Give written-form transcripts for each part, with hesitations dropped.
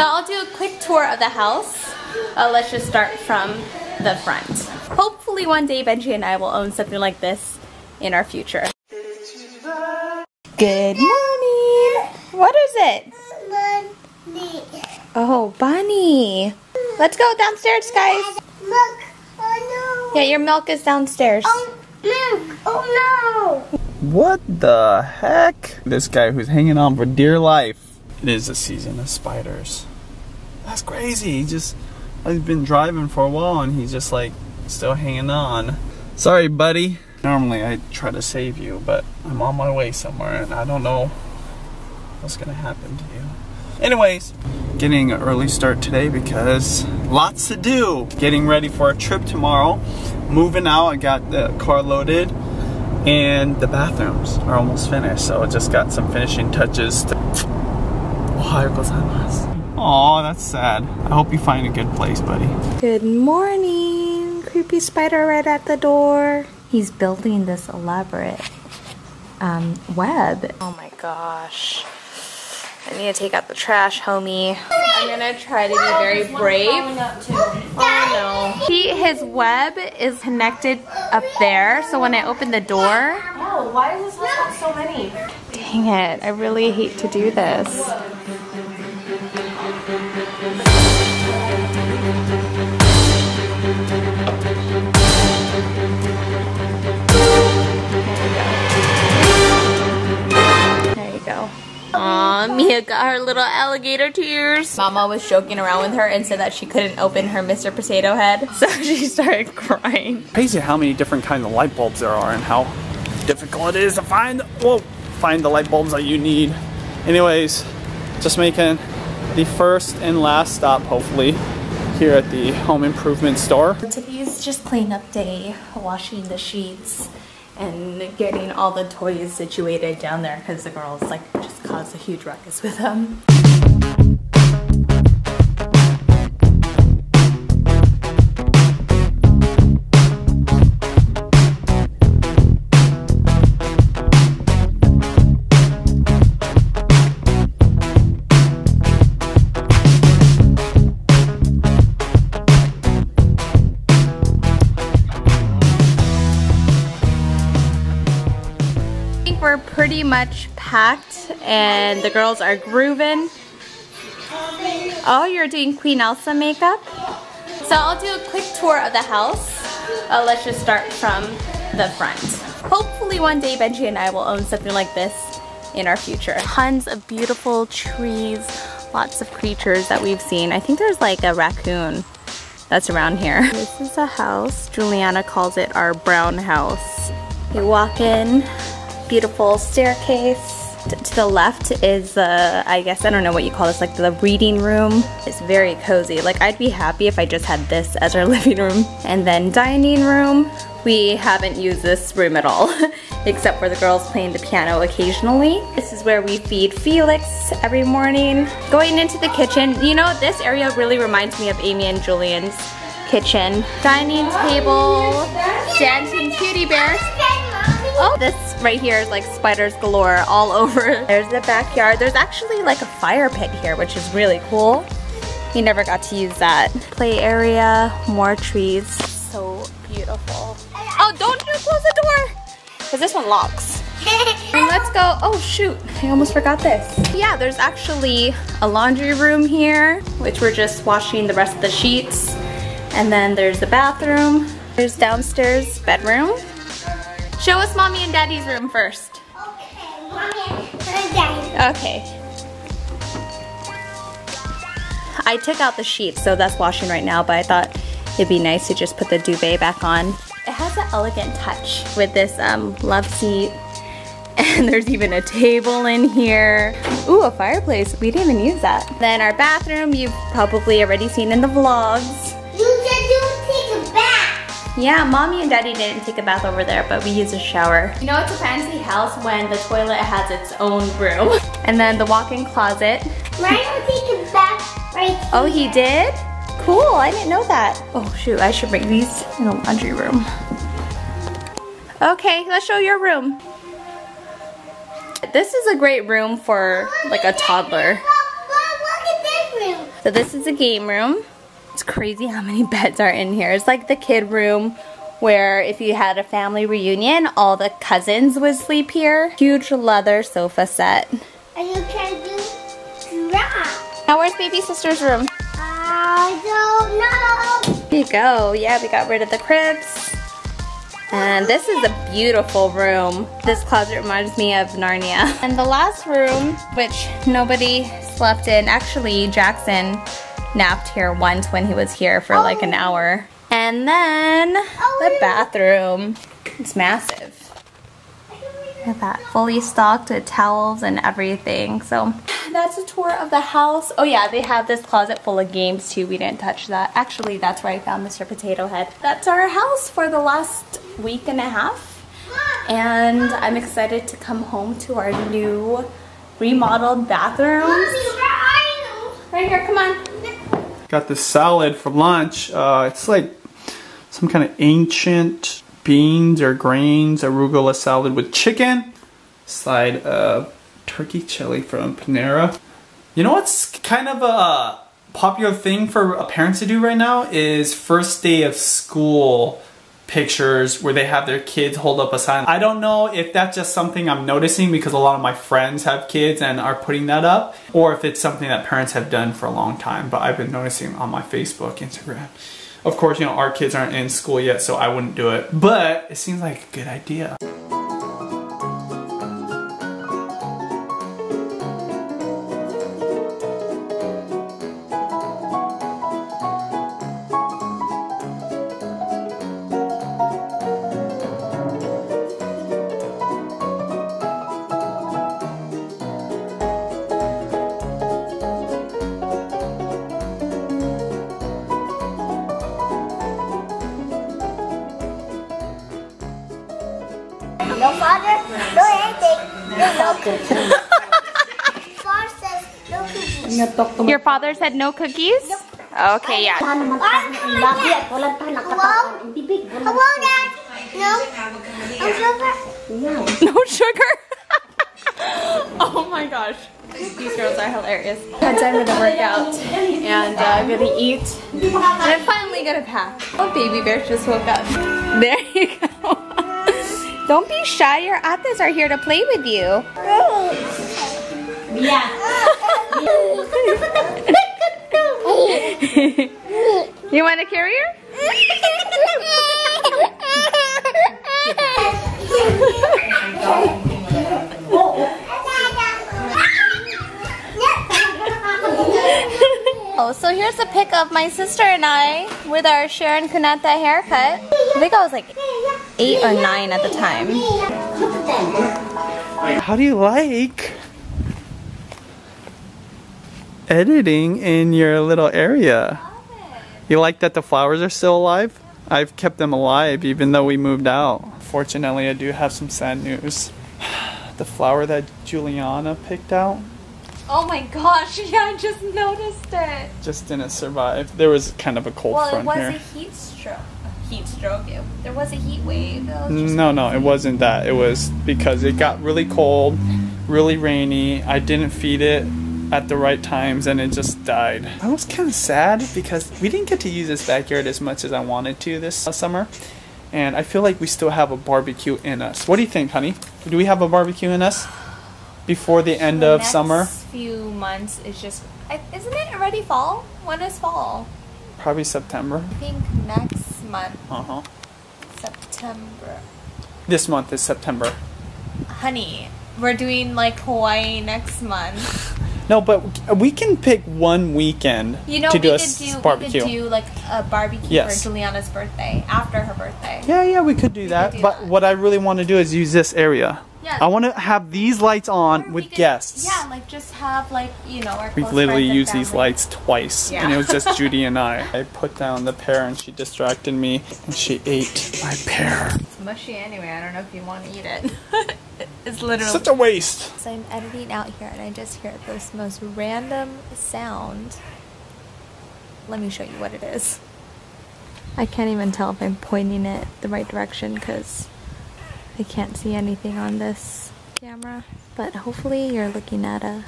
So I'll do a quick tour of the house. Let's just start from the front. Hopefully one day Benji and I will own something like this in our future. Good morning. What is it? Bunny. Oh, bunny. Let's go downstairs, guys. Milk. Oh no. Yeah, your milk is downstairs. Oh, milk. Oh no. What the heck? This guy who's hanging on for dear life. It is a season of spiders. That's crazy. I've been driving for a while and he's just like still hanging on. Sorry, buddy. Normally I try to save you, but I'm on my way somewhere and I don't know what's gonna happen to you. Anyways, getting an early start today because lots to do. Getting ready for a trip tomorrow. Moving out, I got the car loaded and the bathrooms are almost finished. So I just got some finishing touches to... Oh, that's sad. I hope you find a good place, buddy. Good morning. Creepy spider right at the door. He's building this elaborate web. Oh my gosh. I need to take out the trash, homie. I'm gonna try to be very brave. Oh no. See, his web is connected up there, so when I open the door... Oh, why does this one have so many? Dang it, I really hate to do this. Aw, Mia got her little alligator tears. Mama was joking around with her and said that she couldn't open her Mr. Potato Head, so she started crying. Crazy how many different kinds of light bulbs there are and how difficult it is to find the light bulbs that you need. Anyways, just making the first and last stop, hopefully, here at the home improvement store. Today's just clean up day, washing the sheets and getting all the toys situated down there because the girls like just caused a huge ruckus with them. We're pretty much packed and the girls are grooving. Oh, you're doing Queen Elsa makeup? So I'll do a quick tour of the house. Let's just start from the front. Hopefully one day Benji and I will own something like this in our future. Tons of beautiful trees, lots of creatures that we've seen. I think there's like a raccoon that's around here. This is a house. Juliana calls it our brown house. You walk in. Beautiful staircase. To the left is the, I guess, I don't know what you call this, like the reading room. It's very cozy. Like, I'd be happy if I just had this as our living room. And then dining room. We haven't used this room at all, except for the girls playing the piano occasionally. This is where we feed Felix every morning. Going into the kitchen, you know, this area really reminds me of Amy and Julian's kitchen. Dining table, dancing cutie bears. Oh, this right here is like spiders galore all over. There's the backyard. There's actually like a fire pit here, which is really cool. We never got to use that. Play area, more trees. So beautiful. Oh, don't you close the door, because this one locks. And let's go, oh shoot, I almost forgot this. Yeah, there's actually a laundry room here, which we're just washing the rest of the sheets. And then there's the bathroom. There's downstairs bedroom. Show us Mommy and Daddy's room first. Okay, Mommy and Daddy. Okay. I took out the sheets, so that's washing right now, but I thought it'd be nice to just put the duvet back on. It has an elegant touch with this love seat, and there's even a table in here. Ooh, a fireplace. We didn't even use that. Then our bathroom, you've probably already seen in the vlogs. Yeah, Mommy and Daddy didn't take a bath over there, but we used a shower. You know it's a fancy house when the toilet has its own room. And then the walk-in closet. Ryan took a bath right here. Oh, he did? Cool, I didn't know that. Oh shoot, I should bring these in the laundry room. Okay, let's show your room. This is a great room for like a toddler. Look at this room. So this is the game room. It's crazy how many beds are in here. It's like the kid room where if you had a family reunion, all the cousins would sleep here. Huge leather sofa set. And you can do that. Now where's baby sister's room? I don't know. There you go. Yeah, we got rid of the cribs. And this is a beautiful room. This closet reminds me of Narnia. And the last room, which nobody slept in, actually Jackson napped here once when he was here for like an hour. And then the bathroom. It's massive. Look at that, fully stocked with towels and everything. So that's a tour of the house. Oh yeah, they have this closet full of games too. We didn't touch that. Actually, that's where I found Mr. Potato Head. That's our house for the last week and a half. And I'm excited to come home to our new remodeled bathrooms. Mommy, where are you? Right here, come on. Got this salad from lunch. It's like some kind of ancient beans or grains, arugula salad with chicken. Slide of turkey chili from Panera. You know what's kind of a popular thing for parents to do right now is first day of school pictures where they have their kids hold up a sign. I don't know if that's just something I'm noticing because a lot of my friends have kids and are putting that up, or if it's something that parents have done for a long time, but I've been noticing on my Facebook, Instagram. Of course, you know, our kids aren't in school yet, so I wouldn't do it, but it seems like a good idea. No father, no anything, no cookies. Father says no cookies. Your father said no cookies? Nope. Okay, yeah. Hello, Dad. No sugar. No sugar? Oh my gosh. These girls are hilarious. Had time for the workout, and I'm gonna eat. And I'm finally gonna pack. Oh, baby bear just woke up. There you go. Don't be shy, your atas are here to play with you. Yeah. You want a carrier? Oh, so here's a pic of my sister and I with our Sharon Kunata haircut. I think I was like 8 or 9 at the time. How do you like editing in your little area? You like that the flowers are still alive? I've kept them alive even though we moved out. Fortunately, I do have some sad news. The flower that Juliana picked out. Oh my gosh, yeah, I just noticed it. Just didn't survive. There was kind of a cold front here. Well, it was a heat stroke. There was a heat wave. No, it wasn't that. It was because it got really cold, really rainy. I didn't feed it at the right times and it just died. I was kind of sad because we didn't get to use this backyard as much as I wanted to this summer. And I feel like we still have a barbecue in us. What do you think, honey? Do we have a barbecue in us before the end of summer? The next few months is just... Isn't it already fall? When is fall? Probably September. I think next month. Uh-huh. September. This month is September. Honey, we're doing like Hawaii next month. No, but we can pick one weekend to do a barbecue. We could do like a barbecue for Juliana's birthday, after her birthday. Yeah, we could do that. But what I really want to do is use this area. Yeah. I want to have these lights on with guests. Yeah, like just have like, you know, our We've literally used these lights twice, and it was just Judy and I. I put down the pear and she distracted me and she ate my pear. It's mushy anyway, I don't know if you want to eat it. It's literally such a waste. So I'm editing out here and I just hear this most random sound. Let me show you what it is. I can't even tell if I'm pointing it the right direction because I can't see anything on this camera, but hopefully you're looking at a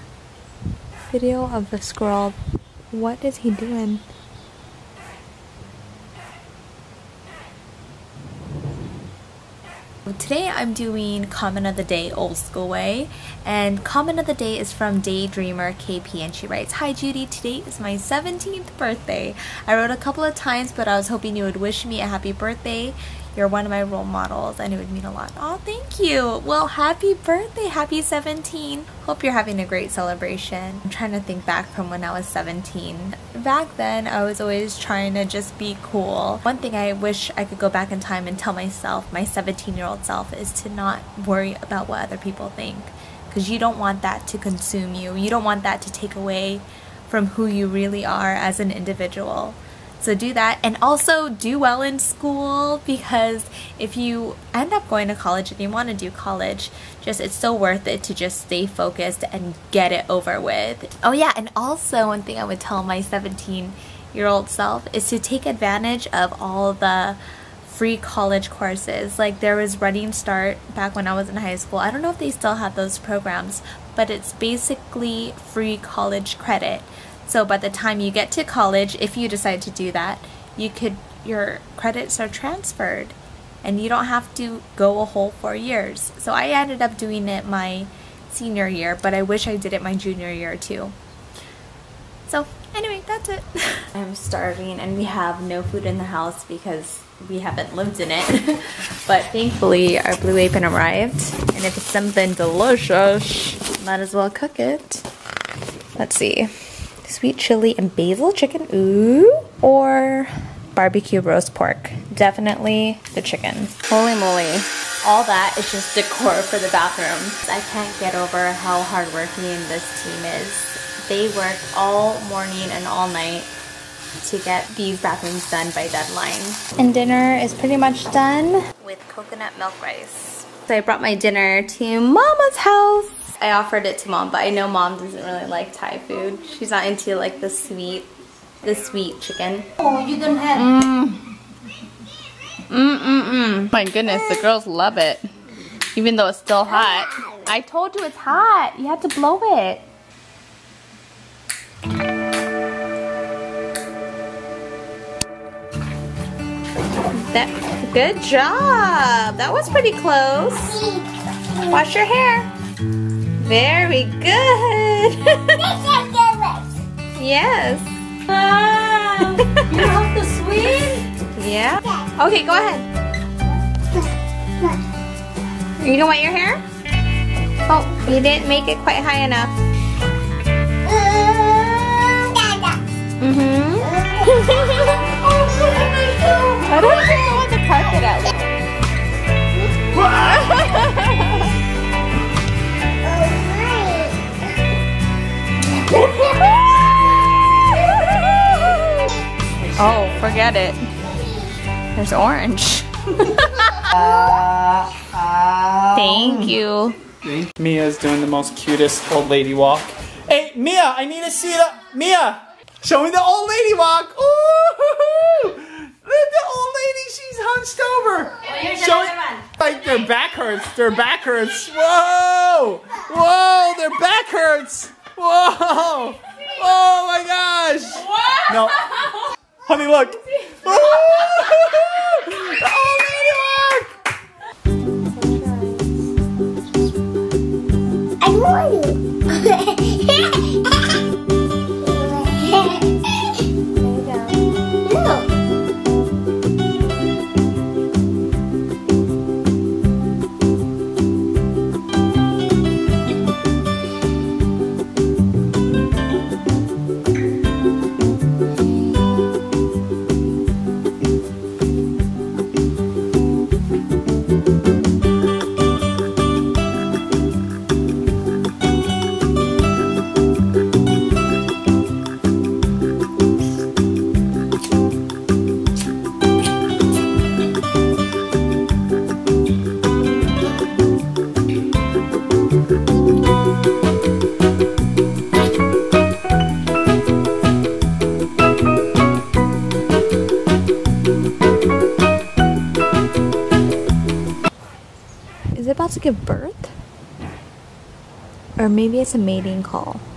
video of the squirrel What is he doing? Today I'm doing comment of the day old school way, and comment of the day is from Daydreamer KP, and she writes, "Hi Judy, today is my 17th birthday. I wrote a couple of times, but I was hoping you would wish me a happy birthday. You're one of my role models and it would mean a lot." Oh, thank you. Well, happy birthday. Happy 17. Hope you're having a great celebration. I'm trying to think back from when I was 17. Back then, I was always trying to just be cool. One thing I wish I could go back in time and tell myself, my 17-year-old self, is to not worry about what other people think, because you don't want that to consume you. You don't want that to take away from who you really are as an individual. So do that, and also do well in school, because if you end up going to college, if you want to do college, just it's so worth it to just stay focused and get it over with. Oh yeah, and also one thing I would tell my 17-year-old self is to take advantage of all the free college courses. Like, there was Running Start back when I was in high school. I don't know if they still have those programs, but it's basically free college credit. So by the time you get to college, if you decide to do that, your credits are transferred and you don't have to go a whole 4 years. So I ended up doing it my senior year, but I wish I did it my junior year too. So anyway, that's it. I'm starving and we have no food in the house because we haven't lived in it. But thankfully our blue apron arrived, and if it's something delicious, might as well cook it. Let's see. Sweet chili and basil chicken, ooh, or barbecue roast pork. Definitely the chicken. Holy moly. All that is just decor for the bathroom. I can't get over how hardworking this team is. They work all morning and all night to get these bathrooms done by deadline. And dinner is pretty much done with coconut milk rice. So I brought my dinner to Mama's house. I offered it to Mom, but I know Mom doesn't really like Thai food. She's not into like the sweet chicken. Oh, you don't have. My goodness, the girls love it. Even though it's still hot. I told you it's hot. You have to blow it. Good job. That was pretty close. Wash your hair. Very good. Yes. Ah, you love the sweet? Yeah. Okay, go ahead. You don't want your hair? Oh, you didn't make it quite high enough. I don't think I want the carpet out. Oh, forget it. There's orange. Thank you. Mia's doing the most cutest old lady walk. Hey, Mia, I need to see Mia, show me the old lady walk. Ooh, look at the old lady. She's hunched over. Like their back hurts. Their back hurts. Whoa! Whoa! Their back hurts. Whoa! Oh my gosh! Whoa. No. Honey, look! Give birth, or maybe it's a mating call.